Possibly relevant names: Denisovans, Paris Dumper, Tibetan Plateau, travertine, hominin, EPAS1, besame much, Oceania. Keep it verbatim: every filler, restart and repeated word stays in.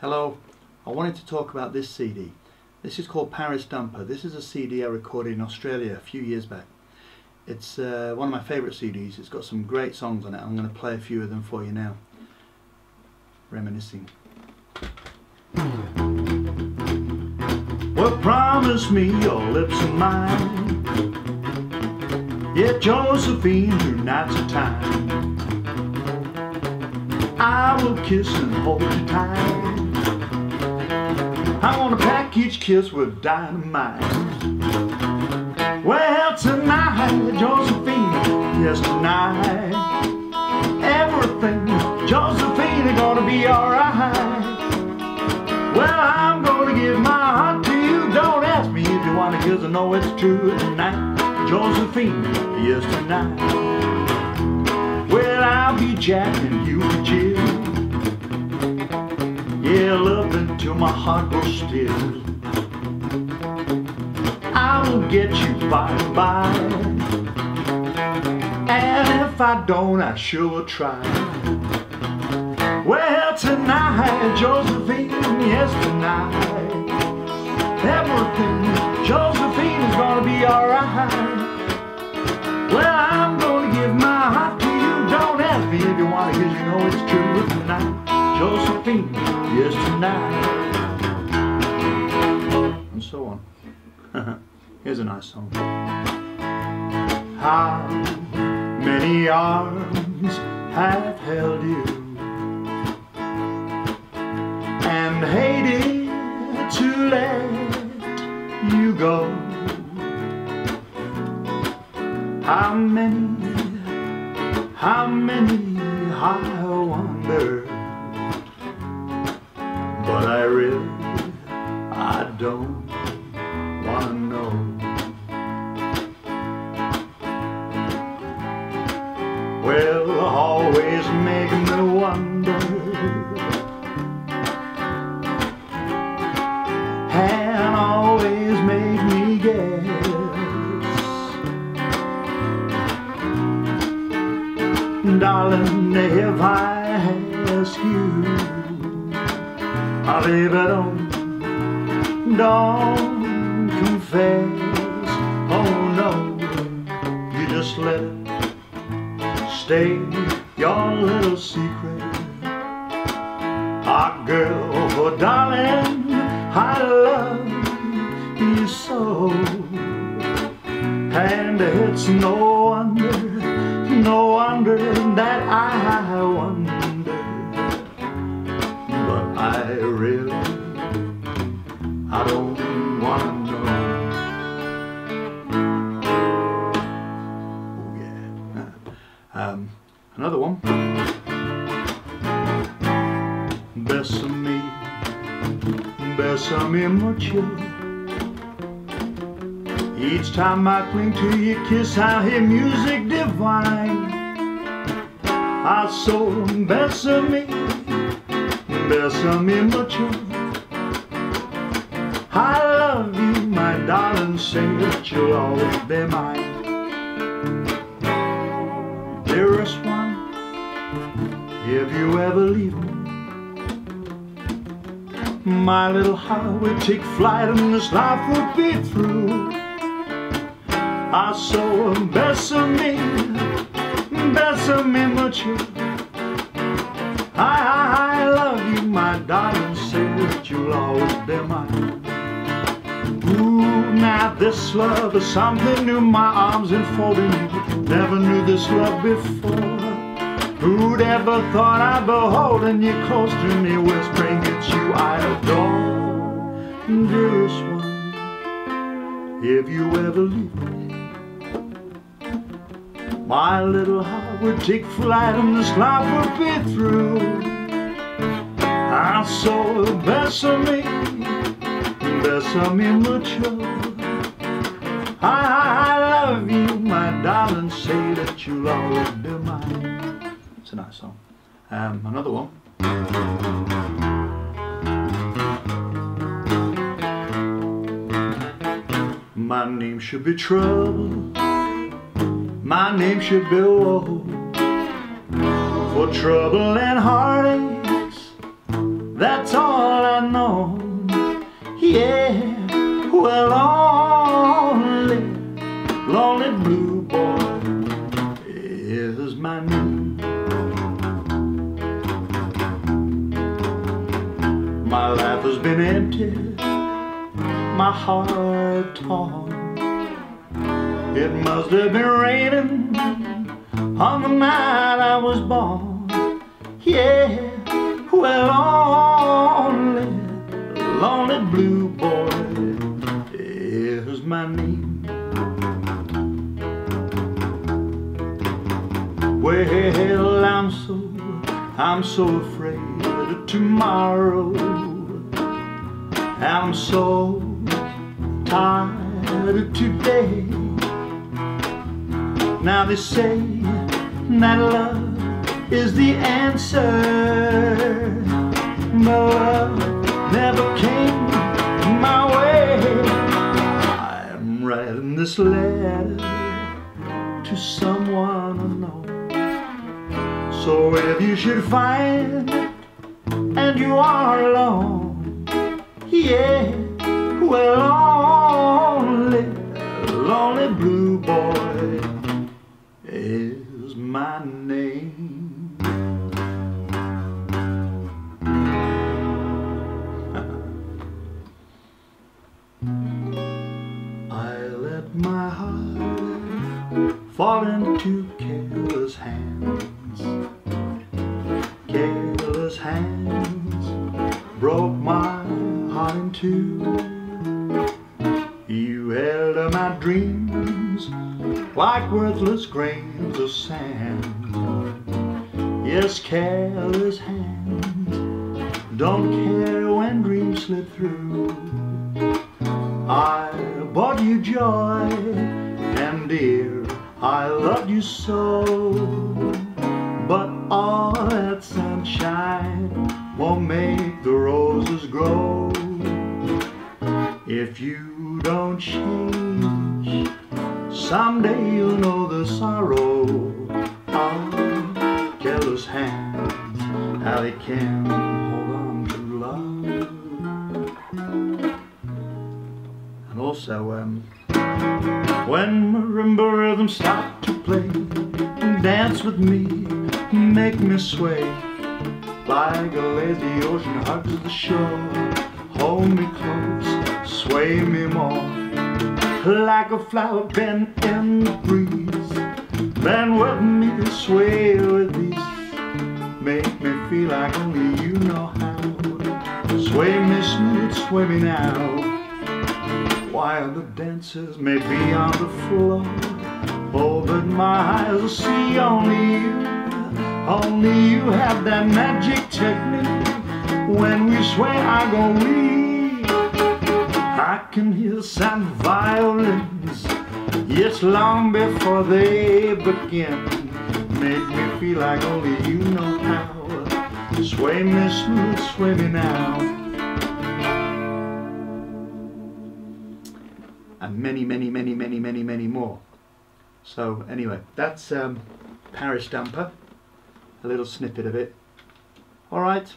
Hello, I wanted to talk about this C D. This is called Paris Dumper. This is a C D I recorded in Australia a few years back. It's uh, one of my favourite C Ds. It's got some great songs on it. I'm going to play a few of them for you now. Reminiscing. Well, promise me your lips are mine. Yeah, Josephine, your nights are time. I will kiss and hold you tight. I want to pack each kiss with dynamite. Well, tonight, Josephine, yes, tonight, everything, Josephine, is gonna be alright. Well, I'm gonna give my heart to you. Don't ask me if you want to, 'cause I know it's true. Tonight, Josephine, yes, tonight. Well, I'll be Jack and you be Jill. Yeah, love until my heart goes still. I will get you by and by, and if I don't, I sure will try. Well, tonight, Josephine, yes, tonight, everything, Josephine, is gonna be alright. Well, I'm gonna give my heart to you. Don't ask me if you want it, 'cause you know it's true. Tonight, Josephine, yes, tonight. And so on. Here's a nice song. How many arms have held you and hated to let you go? How many, how many I wonder. But I really, I don't want to know. Well, always make me wonder, and always make me guess. Darling, if I ask you, oh, baby, don't, don't confess. Oh no, you just let it stay, your little secret. Ah, girl, oh darling, I love you so. And it's no wonder, no wonder that I wonder. I really, I don't want to know. Oh yeah. Um, another one. Besame, besame mucho. Each time I cling to your kiss, I hear music divine. Ah, so besame, besame mucho. I love you, my darling, sing that you'll always be mine. Dearest one, if you ever leave me, my little heart would take flight and this life would be through. I so besame, besame mucho. I, I, I my darling, say that you'll always be mine. Ooh, now this love is something new, my arms enfolding you. Never knew this love before. Who'd ever thought I'd be holding you close to me, whispering it's you I adore. Dearest one, if you ever leave me, my little heart would take flight and this life would be through. I so besame, besame mucho. I, I, I love you, my darling, say that you'll always be mine. It's a nice song. Um, another one. My name should be trouble, my name should be woe, for trouble and heartache, that's all unknown. Yeah, we're lonely, lonely blue boy is my name. My life has been empty, my heart torn. It must have been raining on the night I was born. Yeah, we're lonely, lonely blue boy is my name. Well, I'm so, I'm so afraid of tomorrow. I'm so tired of today. Now they say that love is the answer, but love never came my way. I'm writing this letter to someone unknown, so if you should find and you are alone, yeah, we're lonely, lonely blue boy is my name. I let my heart fall into careless hands. Careless hands broke my heart in two. You held up my dreams like worthless grains of sand. Yes, careless hands don't care when dreams slip through. I bought you joy, and dear, I loved you so. But all that sunshine won't make the roses grow. If you don't change, someday you'll know the sorrow of careless hands, how they can hold on to love. And also, um, when marimba rhythms start to play, dance with me, make me sway. Like a lazy ocean hugs the shore, hold me close, sway me more. Like a flower bent in the breeze, bend with me to sway with these. Make me feel like only you know how. Sway me smooth, sway me now. While the dancers may be on the floor, oh, but my eyes will see only you. Only you have that magic technique. When we sway, I go weak. I can hear some violins, yes, long before they begin. Make me feel like only you know how. Sway me smooth, sway me now. And many, many, many, many, many, many more. So anyway, that's um, Paris Dumper, a little snippet of it. All right.